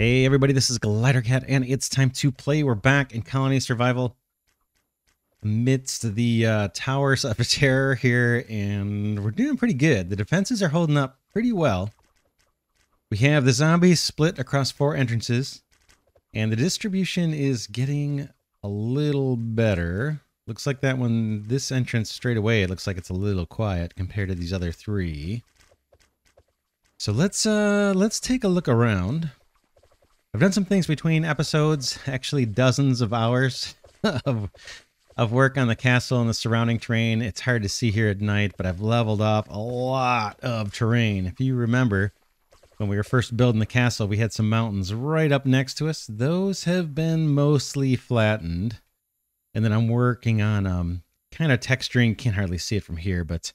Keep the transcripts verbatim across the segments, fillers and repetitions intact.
Hey everybody, this is Glidercat, and it's time to play. We're back in Colony Survival amidst the uh, Towers of Terror here, and we're doing pretty good. The defenses are holding up pretty well. We have the zombies split across four entrances, and the distribution is getting a little better. Looks like that one, this entrance straight away, it looks like it's a little quiet compared to these other three. So let's uh, let's take a look around. I've done some things between episodes, actually dozens of hours of, of work on the castle and the surrounding terrain. It's hard to see here at night, but I've leveled up a lot of terrain. If you remember, when we were first building the castle, we had some mountains right up next to us. Those have been mostly flattened. And then I'm working on um, kind of texturing, can't hardly see it from here, but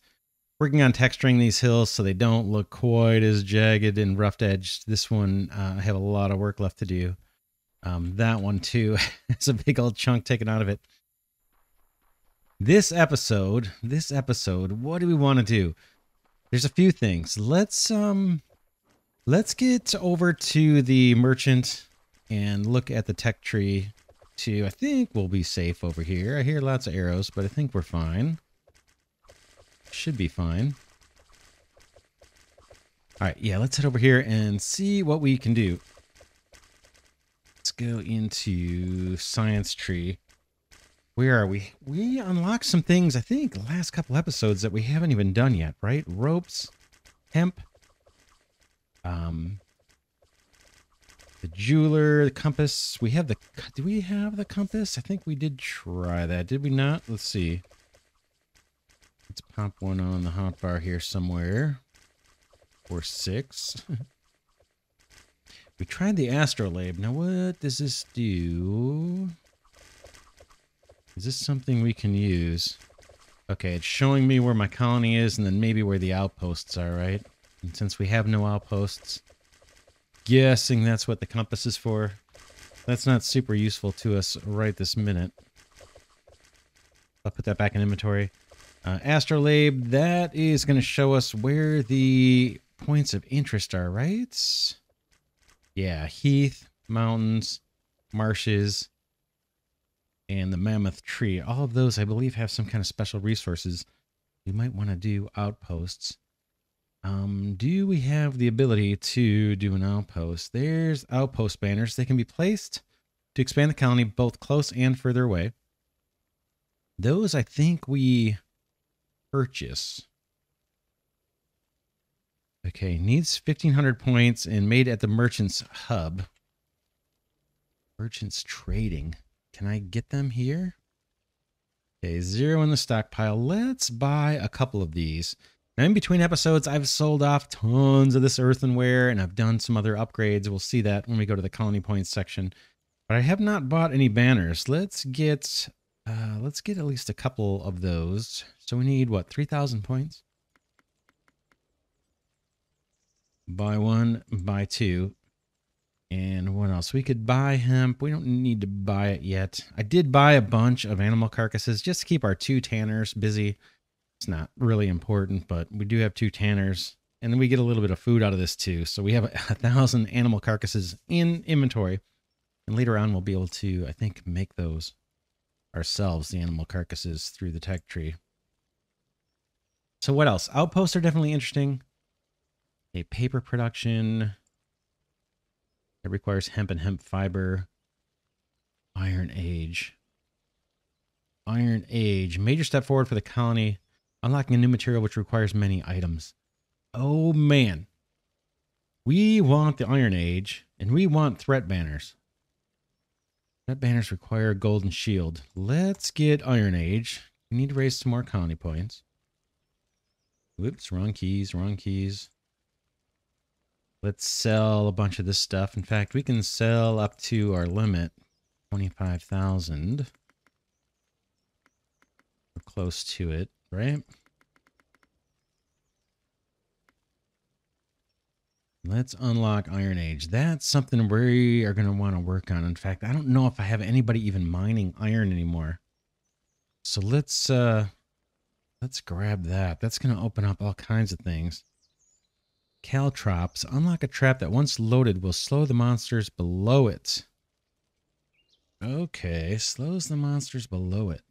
working on texturing these hills so they don't look quite as jagged and rough-edged. This one, uh, I have a lot of work left to do. Um, that one, too, it's a big old chunk taken out of it. This episode, this episode, what do we want to do? There's a few things. Let's, um, let's get over to the merchant and look at the tech tree, too. I think we'll be safe over here. I hear lots of arrows, but I think we're fine. Should be fine. All right, yeah, let's head over here and see what we can do. Let's go into science tree. Where are we? We unlocked some things, I think, last couple episodes that we haven't even done yet, right? Ropes, hemp, um, the jeweler, the compass. We have the, do we have the compass? I think we did try that. Did we not? Let's see. Let's pop one on the hotbar here somewhere. Or six. We tried the astrolabe. Now what does this do? Is this something we can use? Okay, it's showing me where my colony is and then maybe where the outposts are, right? And since we have no outposts, guessing that's what the compass is for. That's not super useful to us right this minute. I'll put that back in inventory. Uh, astrolabe, that is going to show us where the points of interest are, right? Yeah, heath, mountains, marshes, and the mammoth tree. All of those, I believe, have some kind of special resources. We might want to do outposts. Um, do we have the ability to do an outpost? There's outpost banners. They can be placed to expand the colony both close and further away. Those, I think we... purchase. Okay, needs fifteen hundred points and made at the merchant's hub. Merchant's trading. Can I get them here? Okay, zero in the stockpile. Let's buy a couple of these. Now, in between episodes, I've sold off tons of this earthenware and I've done some other upgrades. We'll see that when we go to the colony points section. But I have not bought any banners. Let's get... Uh, let's get at least a couple of those. So we need, what, three thousand points? Buy one, buy two. And what else? We could buy hemp. We don't need to buy it yet. I did buy a bunch of animal carcasses just to keep our two tanners busy. It's not really important, but we do have two tanners. And then we get a little bit of food out of this too. So we have a thousand animal carcasses in inventory. And later on, we'll be able to, I think, make those ourselves, the animal carcasses, through the tech tree. So what else? Outposts are definitely interesting. A paper production that requires hemp and hemp fiber. Iron Age. Iron Age. Major step forward for the colony. Unlocking a new material which requires many items. Oh man. We want the Iron Age and we want threat banners. That banners require a golden shield. Let's get Iron Age. We need to raise some more colony points. Whoops, wrong keys, wrong keys. Let's sell a bunch of this stuff. In fact, we can sell up to our limit, twenty-five thousand. We're close to it, right? Let's unlock Iron Age. That's something we are going to want to work on. In fact, I don't know if I have anybody even mining iron anymore. So let's uh, let's grab that. That's going to open up all kinds of things. Caltrops. Unlock a trap that once loaded will slow the monsters below it. Okay, slows the monsters below it.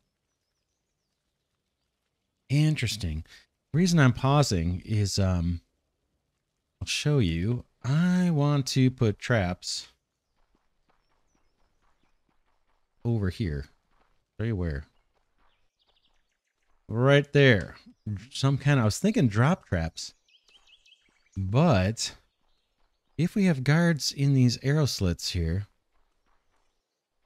Interesting. The reason I'm pausing is, um, I'll show you. I want to put traps over here. Show you where. Right there. Some kind of, I was thinking drop traps. But if we have guards in these arrow slits here,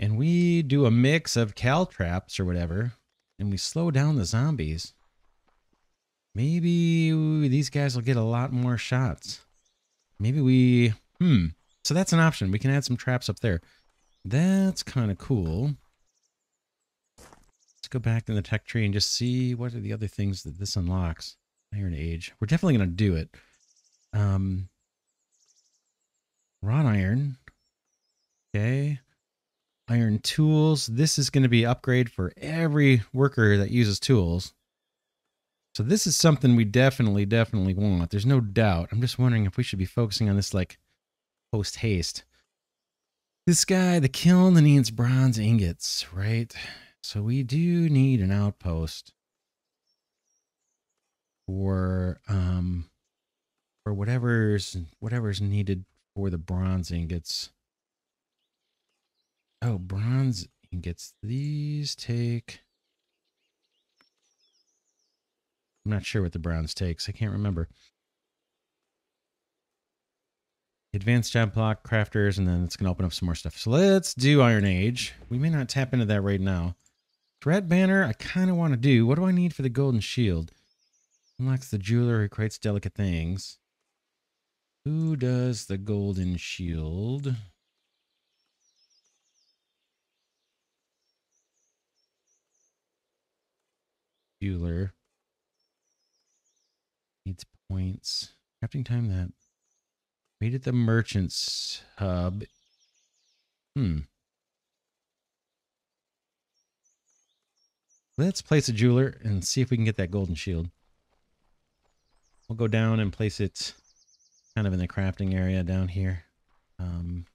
and we do a mix of cal traps or whatever, and we slow down the zombies, maybe these guys will get a lot more shots. Maybe we, hmm. So that's an option. We can add some traps up there. That's kind of cool. Let's go back in the tech tree and just see what are the other things that this unlocks. Iron Age. We're definitely going to do it. Um, wrought iron. Okay. Iron tools. This is going to be upgrade for every worker that uses tools. So this is something we definitely, definitely want. There's no doubt. I'm just wondering if we should be focusing on this like post haste. This guy, the kiln, that needs bronze ingots, right? So we do need an outpost for, um, for whatever's, whatever's needed for the bronze ingots. Oh, bronze ingots. These take... I'm not sure what the bronze takes. I can't remember. Advanced job block, crafters, and then it's going to open up some more stuff. So let's do Iron Age. We may not tap into that right now. Threat banner, I kind of want to do. What do I need for the golden shield? Unlocks the jeweler who creates delicate things. Who does the golden shield? Jeweler needs points. Crafting time that. Meet at the merchant's hub. Hmm. Let's place a jeweler and see if we can get that golden shield. We'll go down and place it kind of in the crafting area down here. Um,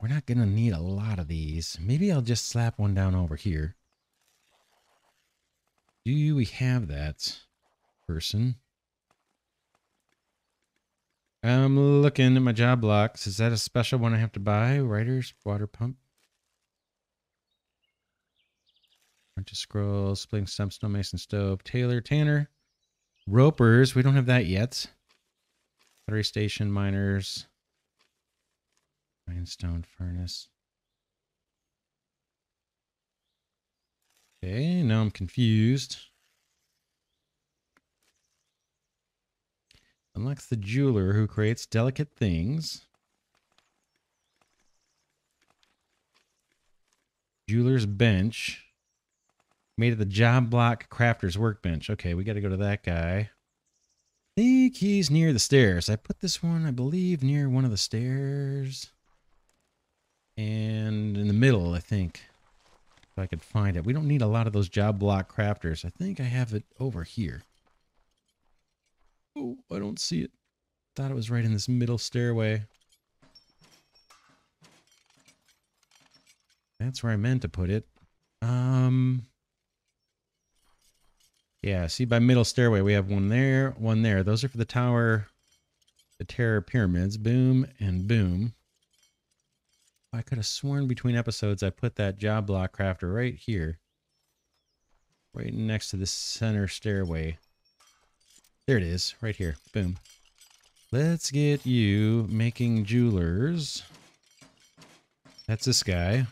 we're not going to need a lot of these. Maybe I'll just slap one down over here. Do we have that person? I'm looking at my job blocks. Is that a special one I have to buy? Writers, water pump. Bunch of scrolls, splitting stump, snowmason stove, tailor, tanner. Ropers, we don't have that yet. Battery station, miners. Ironstone furnace. Okay, now I'm confused. Unlocks the jeweler who creates delicate things. Jeweler's bench. Made of the job block crafter's workbench. Okay, we got to go to that guy. I think he's near the stairs. I put this one, I believe, near one of the stairs. And in the middle, I think. If I could find it. We don't need a lot of those job block crafters. I think I have it over here. Oh, I don't see it. Thought it was right in this middle stairway. That's where I meant to put it. Um, yeah, see by middle stairway, we have one there, one there. Those are for the Tower, the Terror Pyramids. Boom and boom. I could have sworn between episodes I put that job block crafter right here. Right next to the center stairway. There it is, right here. Boom. Let's get you making jewelers. That's this guy.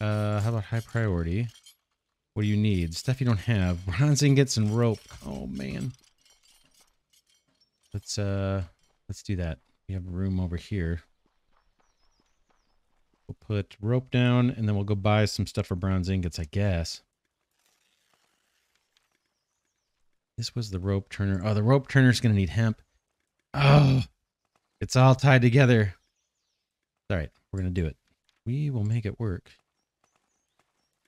Uh, how about high priority? What do you need? Stuff you don't have. Bronze ingots and rope. Oh, man. Let's, uh, let's do that. We have a room over here. We'll put rope down, and then we'll go buy some stuff for bronze ingots, I guess. This was the rope turner. Oh, the rope turner's going to need hemp. Oh, it's all tied together. All right, we're going to do it. We will make it work.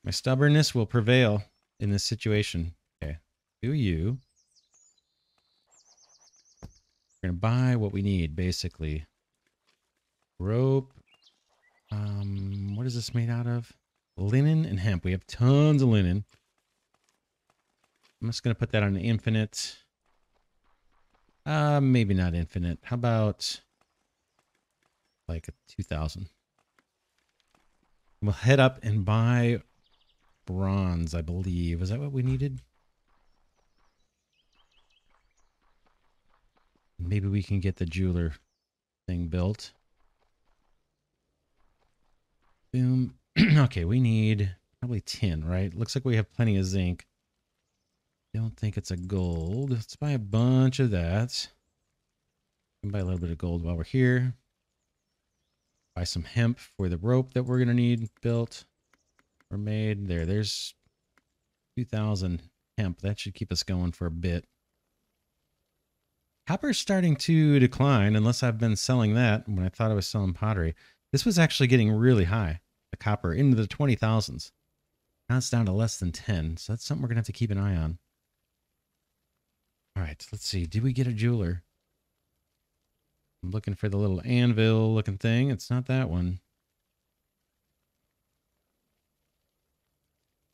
My stubbornness will prevail in this situation. Okay, do you? We're going to buy what we need, basically. Rope. Um, what is this made out of? Linen and hemp. We have tons of linen. I'm just going to put that on infinite. Uh, maybe not infinite. How about like two thousand? We'll head up and buy bronze, I believe. Is that what we needed? Maybe we can get the jeweler thing built. Boom. Okay, we need probably tin, right? Looks like we have plenty of zinc. Don't think it's a gold. Let's buy a bunch of that. We can buy a little bit of gold while we're here. Buy some hemp for the rope that we're going to need built or made. There, there's two thousand hemp. That should keep us going for a bit. Copper's starting to decline, unless I've been selling that when I thought I was selling pottery. This was actually getting really high, the copper, into the twenty thousands. Now it's down to less than ten, so that's something we're going to have to keep an eye on. All right, let's see. Did we get a jeweler? I'm looking for the little anvil-looking thing. It's not that one.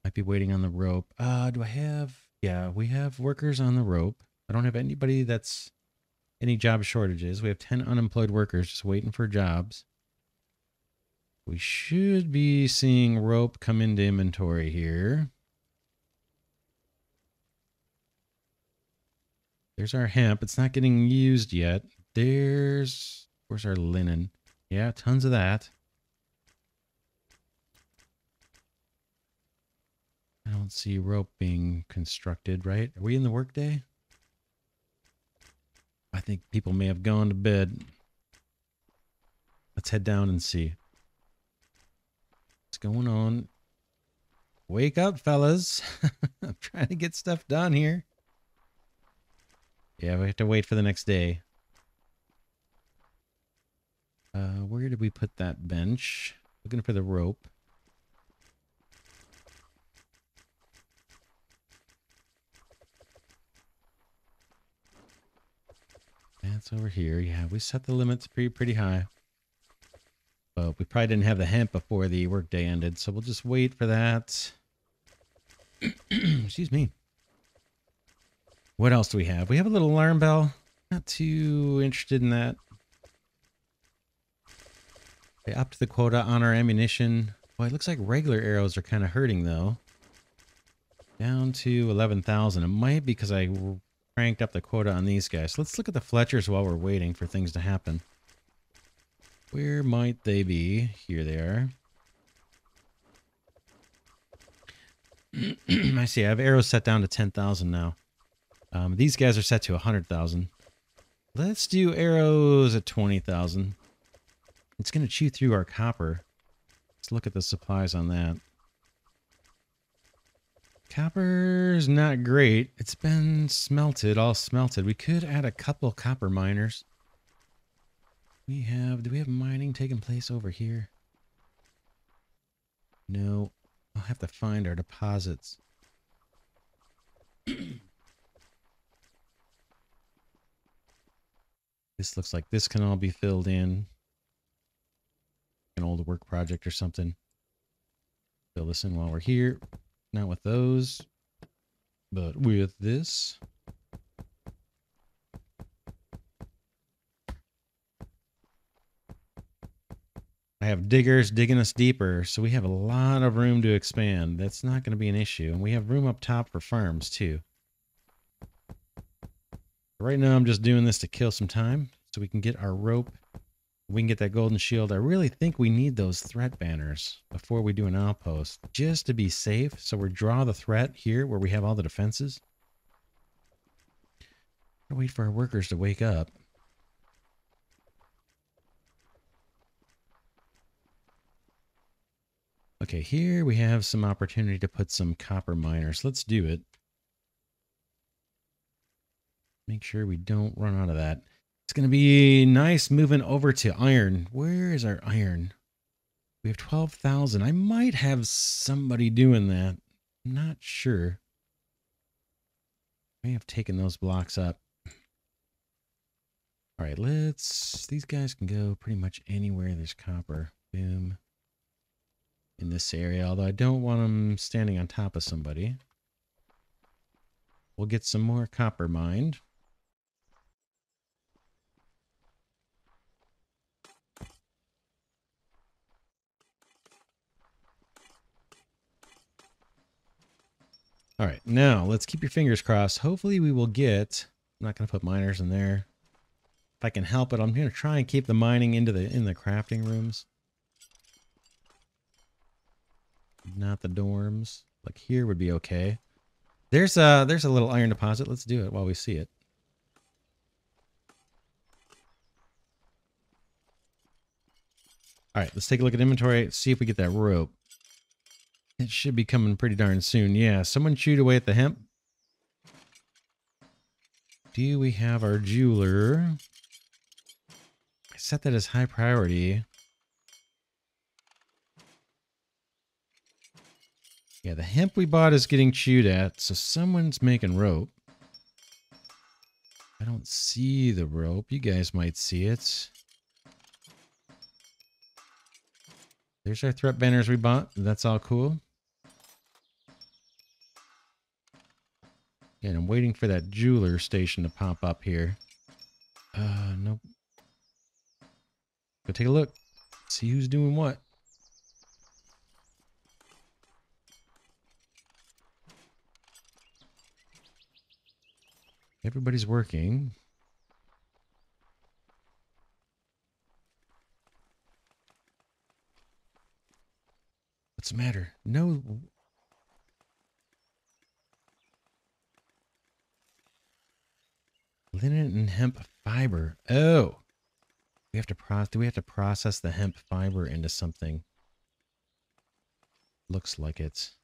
Might be waiting on the rope. Uh, do I have... Yeah, we have workers on the rope. I don't have anybody that's... any job shortages. We have ten unemployed workers just waiting for jobs. We should be seeing rope come into inventory here. There's our hemp. It's not getting used yet. There's... where's our linen? Yeah, tons of that. I don't see rope being constructed, right? Are we in the workday? I think people may have gone to bed. Let's head down and see. What's going on? Wake up, fellas. I'm trying to get stuff done here. Yeah, we have to wait for the next day. Uh, where did we put that bench? Looking for the rope. That's over here. Yeah, we set the limits pretty, pretty high. But we probably didn't have the hemp before the workday ended, so we'll just wait for that. Excuse me. What else do we have? We have a little alarm bell. Not too interested in that. They upped the quota on our ammunition. Well, it looks like regular arrows are kind of hurting, though. Down to eleven thousand. It might be because I cranked up the quota on these guys. So let's look at the Fletchers while we're waiting for things to happen. Where might they be? Here they are. I see. I have arrows set down to ten thousand now. Um, these guys are set to one hundred thousand. Let's do arrows at twenty thousand. It's going to chew through our copper. Let's look at the supplies on that. Copper's not great. It's been smelted, all smelted. We could add a couple copper miners. We have... do we have mining taking place over here? No. I'll have to find our deposits. This looks like this can all be filled in. An old work project or something. Fill this in while we're here. Not with those, but with this. I have diggers digging us deeper, so we have a lot of room to expand. That's not going to be an issue. And we have room up top for farms too. Right now I'm just doing this to kill some time so we can get our rope. We can get that golden shield. I really think we need those threat banners before we do an outpost, just to be safe. So we draw the threat here where we have all the defenses. We'll wait for our workers to wake up. Okay, here we have some opportunity to put some copper miners. Let's do it. Make sure we don't run out of that. It's going to be nice moving over to iron. Where is our iron? We have twelve thousand. I might have somebody doing that. I'm not sure. I may have taken those blocks up. All right, let's, these guys can go pretty much anywhere there's copper. Boom. In this area, although I don't want them standing on top of somebody. We'll get some more copper mined. All right, now let's keep your fingers crossed. Hopefully we will get, I'm not gonna put miners in there. If I can help it, I'm gonna try and keep the mining into the in the crafting rooms. Not the dorms. Like here would be okay. There's a, there's a little iron deposit. Let's do it while we see it. All right, let's take a look at inventory, see if we get that rope. It should be coming pretty darn soon. Yeah, someone chewed away at the hemp. Do we have our jeweler? I set that as high priority. Yeah, the hemp we bought is getting chewed at, so someone's making rope. I don't see the rope. You guys might see it. There's our threat banners we bought. That's all cool. And I'm waiting for that jeweler station to pop up here. Uh, nope. Go take a look. See who's doing what. Everybody's working. What's the matter? No. Linen and hemp fiber. Oh, we have to process. Do we have to process the hemp fiber into something? Looks like it's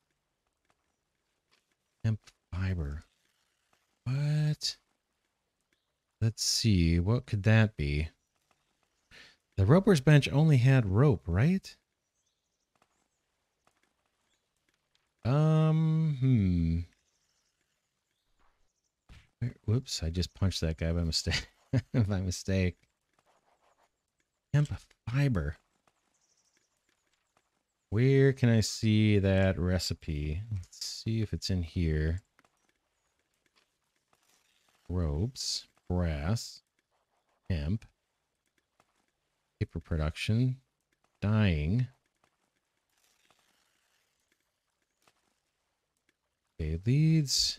hemp fiber. What? Let's see. What could that be? The roper's bench only had rope, right? Um, hmm. Whoops, I just punched that guy by mistake. By mistake. Hemp fiber. Where can I see that recipe? Let's see if it's in here. Ropes, brass, hemp, paper production, dyeing. Okay, leads.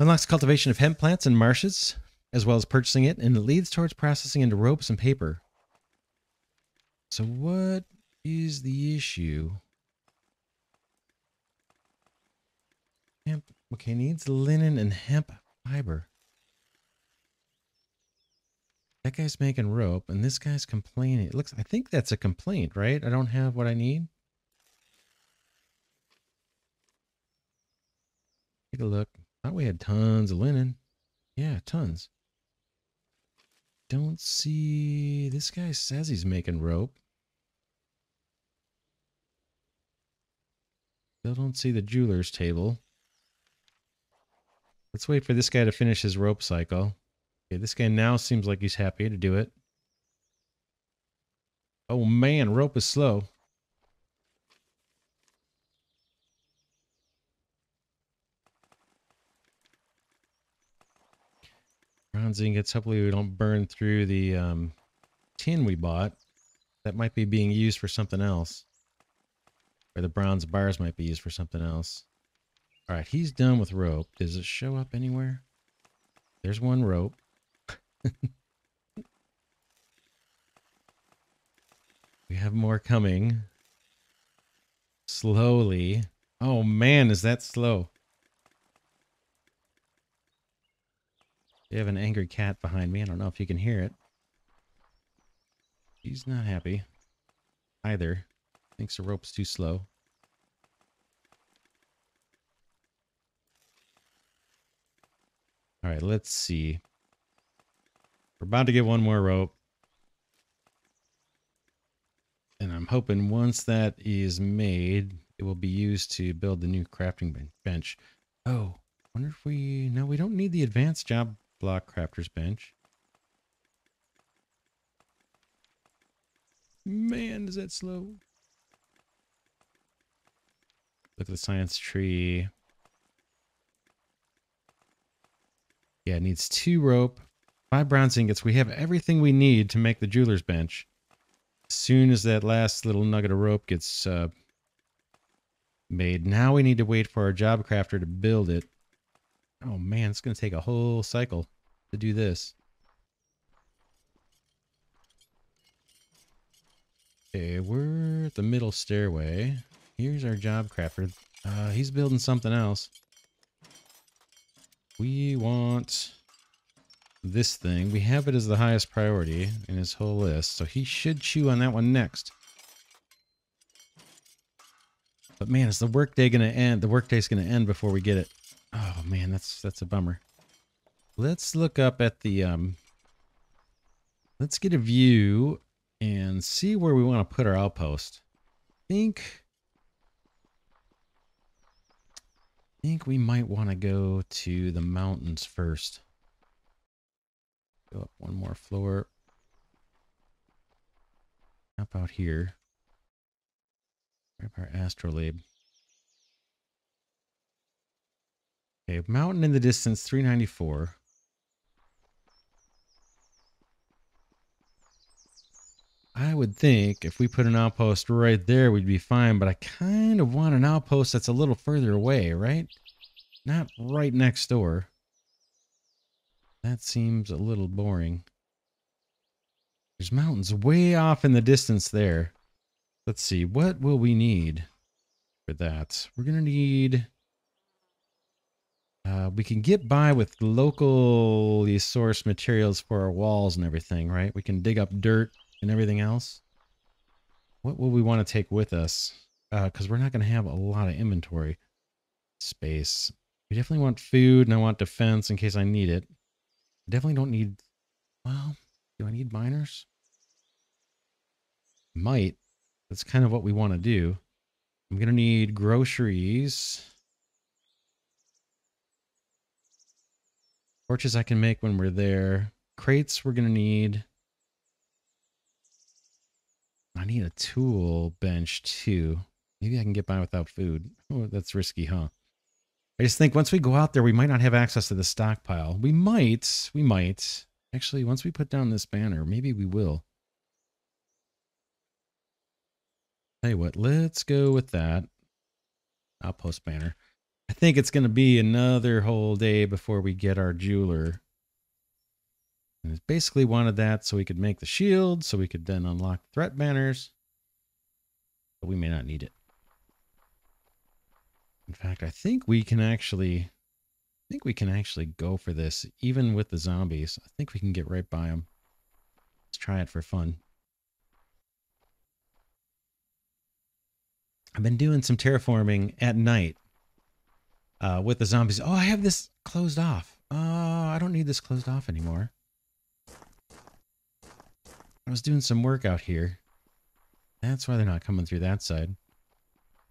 Unlocks cultivation of hemp plants in marshes, as well as purchasing it, and it leads towards processing into ropes and paper. So what is the issue? Hemp, okay, needs linen and hemp fiber. That guy's making rope, and this guy's complaining. It looks, I think that's a complaint, right? I don't have what I need. Take a look. Thought we had tons of linen. Yeah, tons. Don't see... This guy says he's making rope. Still don't see the jeweler's table. Let's wait for this guy to finish his rope cycle. Okay, this guy now seems like he's happy to do it. Oh man, rope is slow. Bronze ingots, hopefully we don't burn through the um, tin we bought. That might be being used for something else. Or the bronze bars might be used for something else. All right, he's done with rope. Does it show up anywhere? There's one rope. We have more coming. Slowly. Oh man, is that slow. They have an angry cat behind me. I don't know if you can hear it. He's not happy either. Thinks the rope's too slow. All right, let's see. We're about to get one more rope. And I'm hoping once that is made, it will be used to build the new crafting bench. Oh, I wonder if we... No, we don't need the advanced job... block crafter's bench. Man, is that slow. Look at the science tree. Yeah, it needs two rope, five bronze ingots. We have everything we need to make the jeweler's bench. As soon as that last little nugget of rope gets uh, made, now we need to wait for our job crafter to build it. Oh man, it's going to take a whole cycle to do this. Okay, we're at the middle stairway. Here's our job crafter. Uh, he's building something else. We want this thing. We have it as the highest priority in his whole list, so he should chew on that one next. But man, is the workday going to end? The workday's going to end before we get it. Oh man, that's that's a bummer. Let's look up at the um let's get a view and see where we want to put our outpost. I think I think we might want to go to the mountains first. Go up one more floor. How about here? Grab our astrolabe. Okay, mountain in the distance, three ninety-four. I would think if we put an outpost right there, we'd be fine, but I kind of want an outpost that's a little further away, right? Not right next door. That seems a little boring. There's mountains way off in the distance there. Let's see, what will we need for that? We're going to need... Uh, we can get by with locally sourced materials for our walls and everything, right? We can dig up dirt and everything else. What will we want to take with us? Because uh, we're not going to have a lot of inventory space. We definitely want food, and I want defense in case I need it. I definitely don't need... Well, do I need miners? Might. That's kind of what we want to do. I'm going to need groceries... Torches I can make when we're there. Crates we're going to need. I need a tool bench too. Maybe I can get by without food. Oh, that's risky, huh? I just think once we go out there, we might not have access to the stockpile. We might. We might. Actually, once we put down this banner, maybe we will. Tell you what, let's go with that. Outpost banner. I think it's going to be another whole day before we get our jeweler. And it's basically wanted that so we could make the shield, so we could then unlock threat banners. But we may not need it. In fact, I think we can actually, I think we can actually go for this, even with the zombies. I think we can get right by them. Let's try it for fun. I've been doing some terraforming at night. Uh, with the zombies. Oh, I have this closed off. Uh, I don't need this closed off anymore. I was doing some work out here. That's why they're not coming through that side.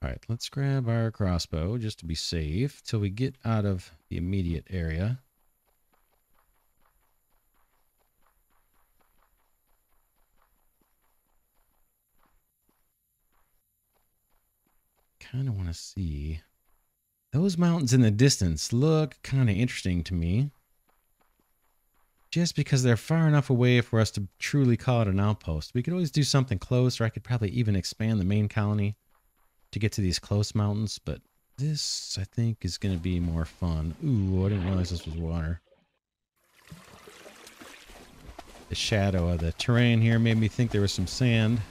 All right, let's grab our crossbow just to be safe till we get out of the immediate area. Kind of want to see... Those mountains in the distance look kind of interesting to me. Just because they're far enough away for us to truly call it an outpost. We could always do something close, or I could probably even expand the main colony to get to these close mountains, but this, I think, is going to be more fun. Ooh, I didn't realize this was water. The shadow of the terrain here made me think there was some sand.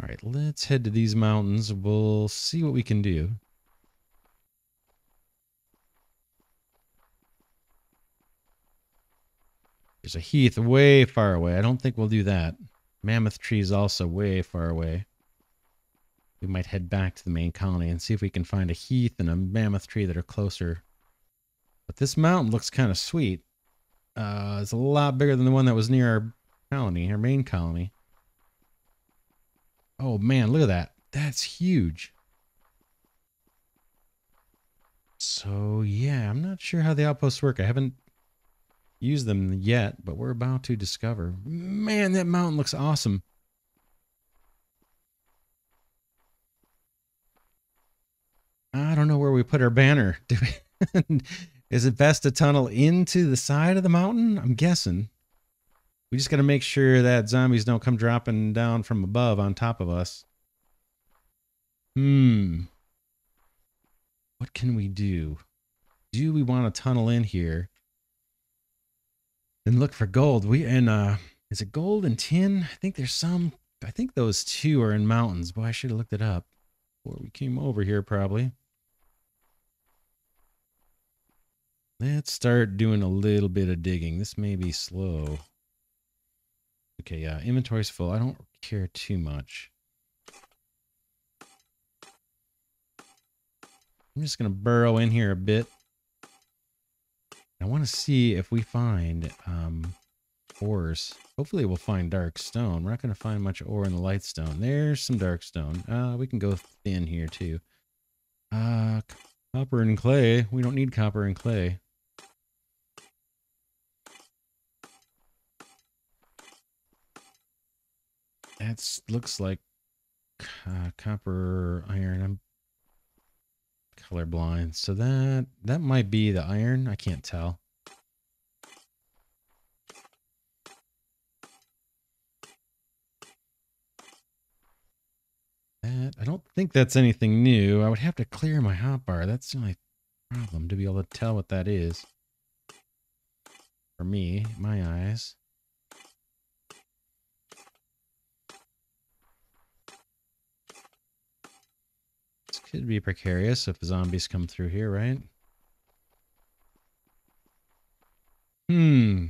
All right, let's head to these mountains. We'll see what we can do. There's a heath way far away. I don't think we'll do that. Mammoth tree is also way far away. We might head back to the main colony and see if we can find a heath and a mammoth tree that are closer. But this mountain looks kind of sweet. Uh, it's a lot bigger than the one that was near our colony, our main colony. Oh man, look at that. That's huge. So yeah, I'm not sure how the outposts work. I haven't use them yet, but we're about to discover. Man, that mountain looks awesome. I don't know where we put our banner. Do we? Is it best to tunnel into the side of the mountain? I'm guessing. We just got to make sure that zombies don't come dropping down from above on top of us. Hmm. What can we do? Do we want to tunnel in here and look for gold? We and uh, is it gold and tin? I think there's some. I think those two are in mountains. Boy, I should have looked it up before we came over here, probably. Let's start doing a little bit of digging. This may be slow. Okay, yeah, inventory's full. I don't care too much. I'm just gonna burrow in here a bit. I want to see if we find um, ores. Hopefully we'll find dark stone. We're not going to find much ore in the light stone. There's some dark stone. Uh, we can go thin here too. Uh, copper and clay. We don't need copper and clay. That looks like uh, copper, iron. I'm colorblind, so that that might be the iron. I can't tell. That I don't think that's anything new. I would have to clear my hotbar. That's the only problem, to be able to tell what that is. For me, my eyes. Could be precarious if zombies come through here, right? Hmm.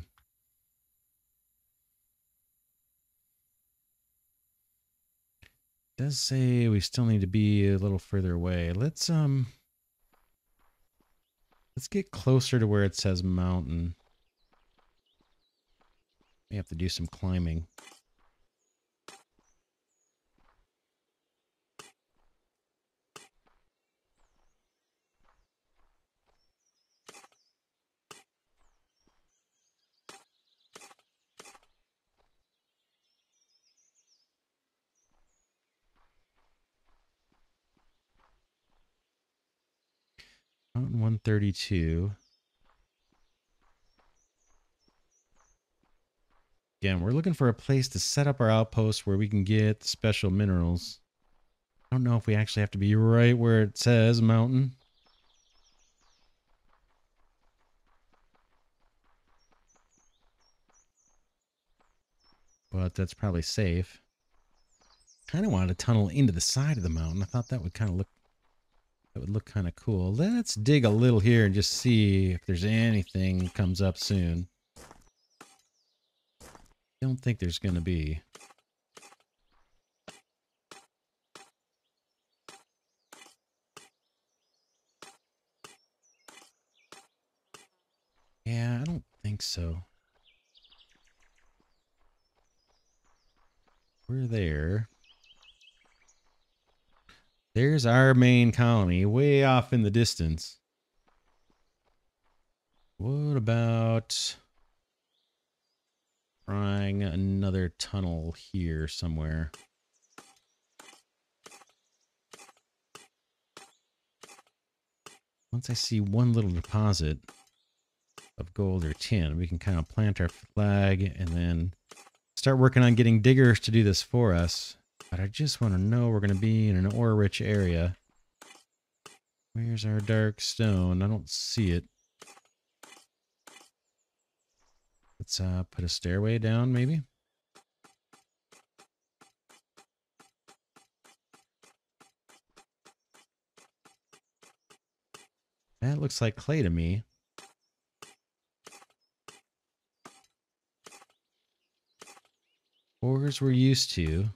It does say we still need to be a little further away. Let's um let's get closer to where it says mountain. We have to do some climbing. one thirty-two. Again, we're looking for a place to set up our outpost where we can get special minerals. I don't know if we actually have to be right where it says mountain. But that's probably safe. Kind of wanted to tunnel into the side of the mountain. I thought that would kind of look That would look kind of cool. Let's dig a little here and just see if there's anything comes up soon. Don't think there's going to be. Yeah, I don't think so. We're there. There's our main colony, way off in the distance. What about trying another tunnel here somewhere? Once I see one little deposit of gold or tin, we can kind of plant our flag and then start working on getting diggers to do this for us. But I just want to know we're going to be in an ore-rich area. Where's our dark stone? I don't see it. Let's uh, put a stairway down, maybe. That looks like clay to me. Ores we're used to.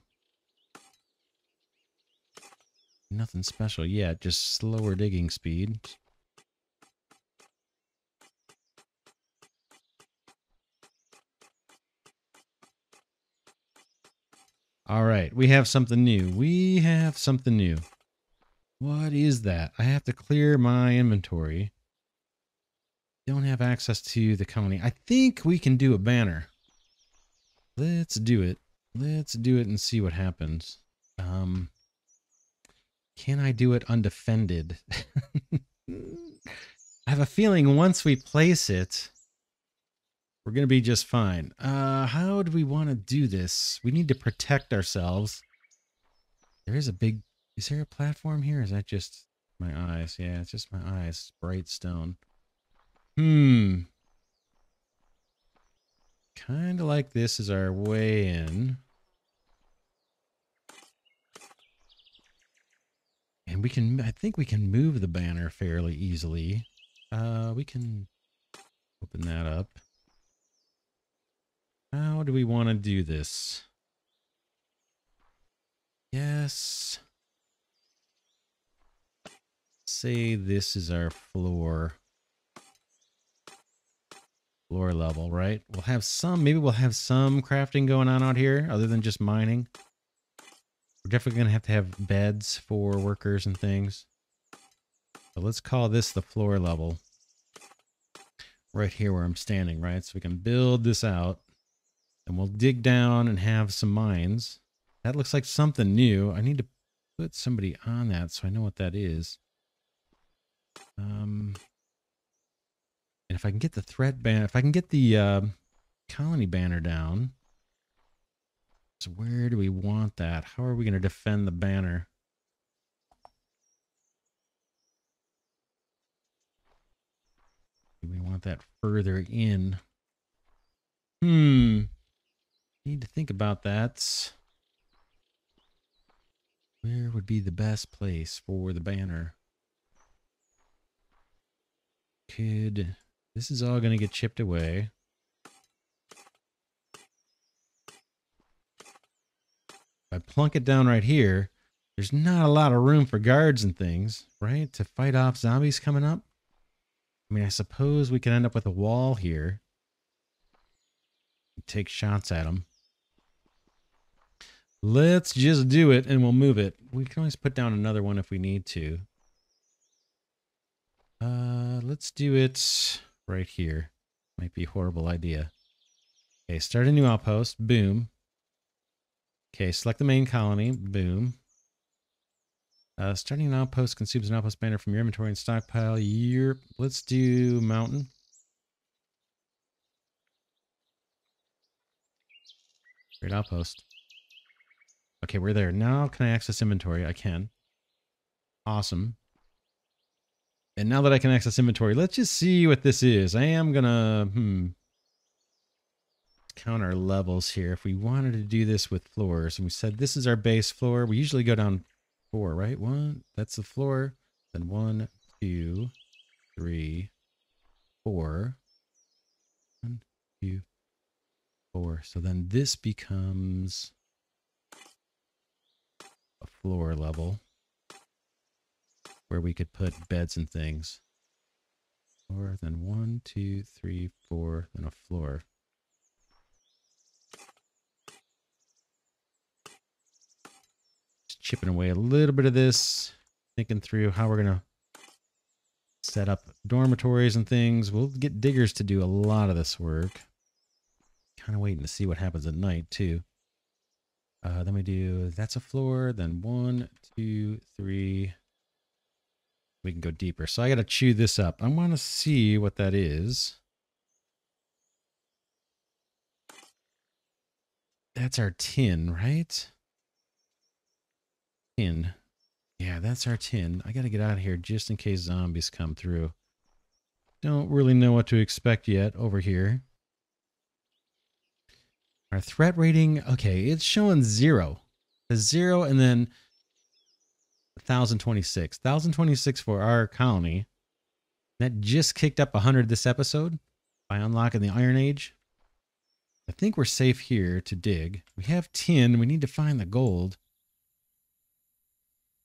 Nothing special yet, just slower digging speed. All right, we have something new. We have something new. What is that? I have to clear my inventory. Don't have access to the colony. I think we can do a banner. Let's do it. Let's do it and see what happens. Um, can I do it undefended? I have a feeling once we place it, we're going to be just fine. Uh, how do we want to do this? We need to protect ourselves. There is a big... Is there a platform here? Is that just my eyes? Yeah, it's just my eyes. Bright stone. Hmm. Kind of like this is our way in. And we can... I think we can move the banner fairly easily. Uh, we can open that up. How do we want to do this? Yes. Say this is our floor. Floor level, right? We'll have some, maybe we'll have some crafting going on out here other than just mining. We're definitely going to have to have beds for workers and things. But let's call this the floor level. Right here where I'm standing, right? So we can build this out. And we'll dig down and have some mines. That looks like something new. I need to put somebody on that so I know what that is. Um, and if I can get the threat banner, if I can get the uh, colony banner down. So where do we want that? How are we going to defend the banner? Do we want that further in? Hmm. Need to think about that. Where would be the best place for the banner? Could... This is all going to get chipped away. If I plunk it down right here, there's not a lot of room for guards and things, right? To fight off zombies coming up. I mean, I suppose we could end up with a wall here. Take shots at them. Let's just do it and we'll move it. We can always put down another one if we need to. Uh, let's do it right here. Might be a horrible idea. Okay, start a new outpost. Boom. Okay, select the main colony. Boom. Uh, starting an outpost consumes an outpost banner from your inventory and stockpile. Your, let's do mountain. Great outpost. Okay, we're there. Now can I access inventory? I can. Awesome. And now that I can access inventory, let's just see what this is. I am gonna, hmm, count our levels here. If we wanted to do this with floors, and we said this is our base floor, we usually go down four, right? One, that's the floor. Then one, two, three, four. One, two, four. So then this becomes... floor level where we could put beds and things, or then one, two, three, four, then a floor. Just chipping away a little bit of this, thinking through how we're going to set up dormitories and things. We'll get diggers to do a lot of this work. Kind of waiting to see what happens at night too. Uh, then we do, that's a floor, then one, two, three. We can go deeper. So I got to chew this up. I want to see what that is. That's our tin, right? Tin. Yeah, that's our tin. I got to get out of here just in case zombies come through. Don't really know what to expect yet over here. Our threat rating, okay, it's showing zero. The zero and then one thousand twenty-six. one thousand twenty-six for our colony. That just kicked up one hundred this episode by unlocking the Iron Age. I think we're safe here to dig. We have tin. We need to find the gold.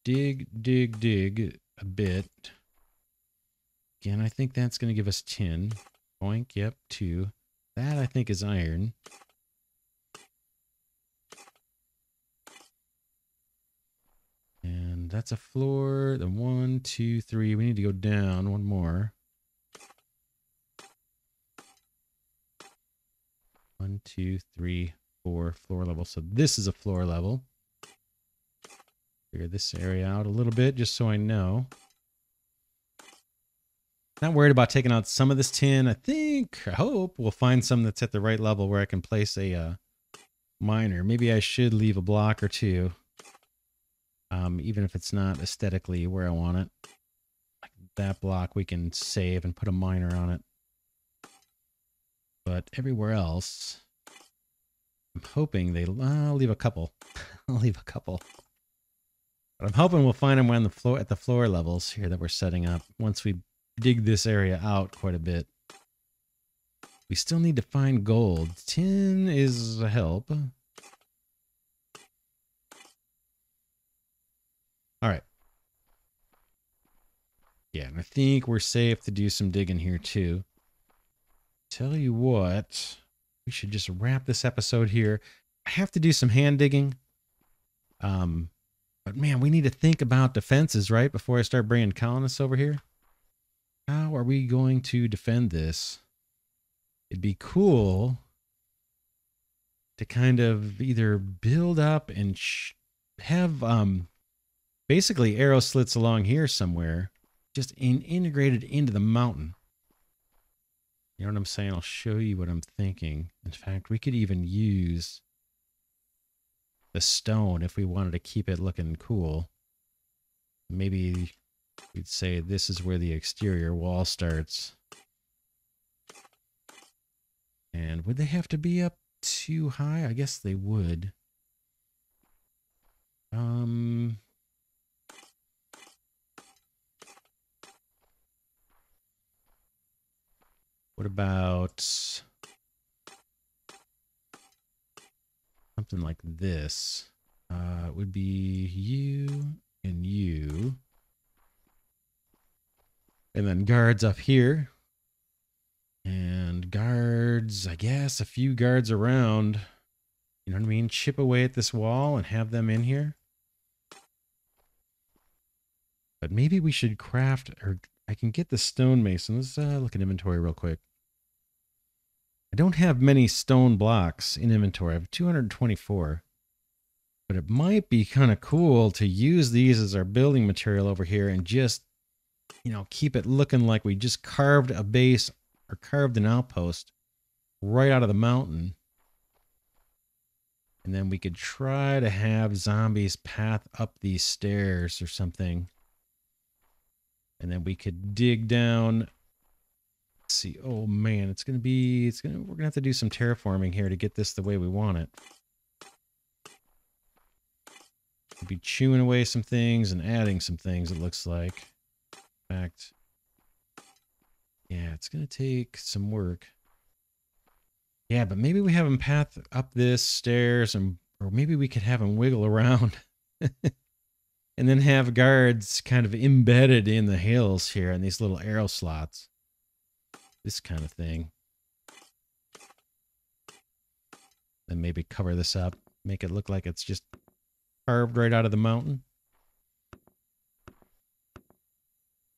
Dig, dig, dig a bit. Again, I think that's going to give us tin. Boink, yep, two. That, I think, is iron. And that's a floor. Then one, two, three. We need to go down one more. One, two, three, four, floor level. So this is a floor level. Figure this area out a little bit just so I know. Not worried about taking out some of this tin. I think, I hope we'll find some that's at the right level where I can place a uh, miner. Maybe I should leave a block or two, um, even if it's not aesthetically where I want it. Like that block we can save and put a miner on it. But everywhere else, I'm hoping they, I'll leave a couple. I'll leave a couple. But I'm hoping we'll find them on the floor, at the floor levels here that we're setting up once we dig this area out quite a bit. We still need to find gold. Tin is a help. All right. Yeah, and I think we're safe to do some digging here too. Tell you what, we should just wrap this episode here. I have to do some hand digging. Um, but man, we need to think about defenses, right? Before I start bringing colonists over here. How are we going to defend this? It'd be cool to kind of either build up and sh have um, basically arrow slits along here somewhere, just in integrated into the mountain. You know what I'm saying? I'll show you what I'm thinking. In fact, we could even use the stone if we wanted to keep it looking cool. Maybe we'd say this is where the exterior wall starts. And would they have to be up too high? I guess they would. Um, what about something like this? Uh, it would be you and you. And then guards up here. And guards, I guess, a few guards around. You know what I mean? Chip away at this wall and have them in here. But maybe we should craft, or I can get the stonemason. Let's uh, look at inventory real quick. I don't have many stone blocks in inventory. I have two hundred twenty-four. But it might be kind of cool to use these as our building material over here and just, you know, keep it looking like we just carved a base or carved an outpost right out of the mountain. And then we could try to have zombies path up these stairs or something. And then we could dig down. Let's see. Oh man, it's going to be, it's going to, we're going to have to do some terraforming here to get this the way we want it. We'll be chewing away some things and adding some things, it looks like. In fact, yeah, it's going to take some work. Yeah, but maybe we have them path up this stairs, and or maybe we could have them wiggle around and then have guards kind of embedded in the hills here in these little arrow slots. This kind of thing. Then maybe cover this up, make it look like it's just carved right out of the mountain.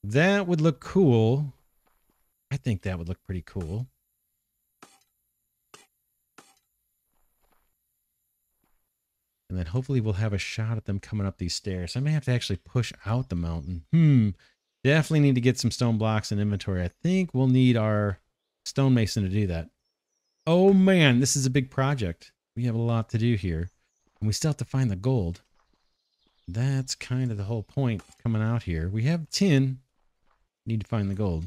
That would look cool. I think that would look pretty cool. And then hopefully we'll have a shot at them coming up these stairs. I may have to actually push out the mountain. Hmm. Definitely need to get some stone blocks in inventory. I think we'll need our stonemason to do that. Oh man, this is a big project. We have a lot to do here. And we still have to find the gold. That's kind of the whole point of coming out here. We have tin. Need to find the gold.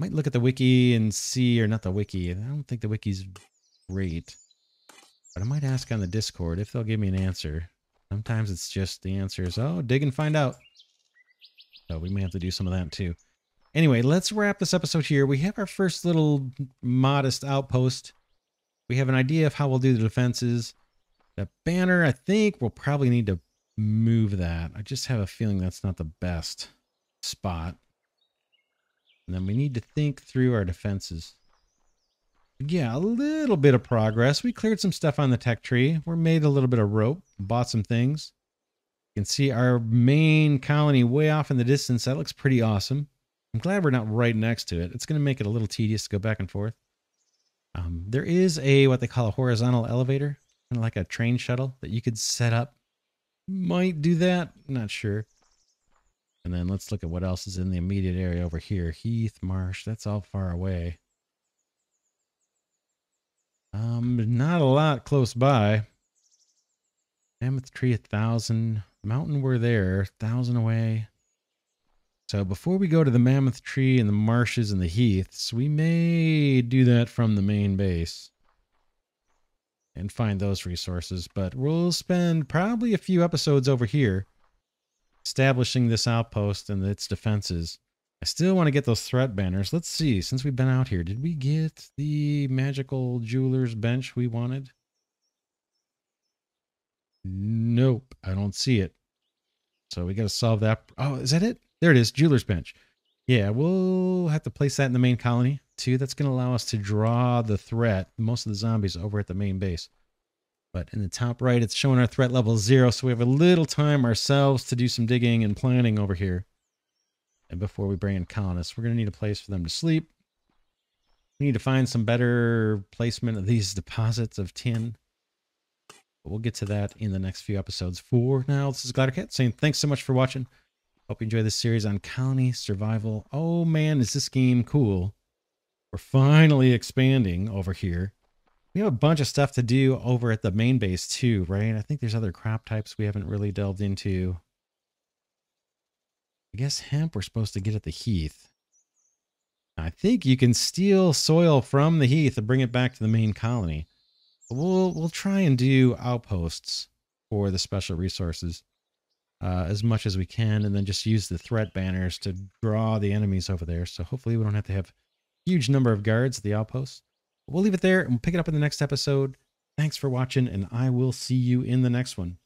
Might look at the wiki and see, or not the wiki. I don't think the wiki's great. But I might ask on the Discord if they'll give me an answer. Sometimes it's just the answer is, oh, dig and find out. So we may have to do some of that too. Anyway, let's wrap this episode here. We have our first little modest outpost. We have an idea of how we'll do the defenses. The banner, I think we'll probably need to move that. I just have a feeling that's not the best spot. And then we need to think through our defenses. Yeah, a little bit of progress. We cleared some stuff on the tech tree. We made a little bit of rope, bought some things. You can see our main colony way off in the distance. That looks pretty awesome. I'm glad we're not right next to it. It's going to make it a little tedious to go back and forth. Um, there is a, what they call a horizontal elevator, kind of like a train shuttle that you could set up. Might do that, not sure. And then let's look at what else is in the immediate area over here. Heath, marsh, that's all far away. Um, not a lot close by. Mammoth tree, a thousand. Mountain, we're there, thousand away. So before we go to the mammoth tree and the marshes and the heaths, we may do that from the main base and find those resources. But we'll spend probably a few episodes over here establishing this outpost and its defenses. I still want to get those threat banners. Let's see, since we've been out here, did we get the magical jeweler's bench we wanted? Nope, I don't see it. So we got to solve that. Oh, is that it? There it is, jeweler's bench. Yeah, we'll have to place that in the main colony too. That's going to allow us to draw the threat, most of the zombies over at the main base. But in the top right, it's showing our threat level zero. So we have a little time ourselves to do some digging and planning over here. And before we bring in colonists, we're going to need a place for them to sleep. We need to find some better placement of these deposits of tin. But we'll get to that in the next few episodes. For now, this is Glidercat saying thanks so much for watching. Hope you enjoy this series on Colony Survival. Oh man, is this game cool. We're finally expanding over here. We have a bunch of stuff to do over at the main base too, right? I think there's other crop types we haven't really delved into. I guess hemp we're supposed to get at the heath. I think you can steal soil from the heath and bring it back to the main colony. But we'll, we'll try and do outposts for the special resources uh, as much as we can, and then just use the threat banners to draw the enemies over there. So hopefully we don't have to have a huge number of guards at the outposts. We'll leave it there and we'll pick it up in the next episode. Thanks for watching, and I will see you in the next one.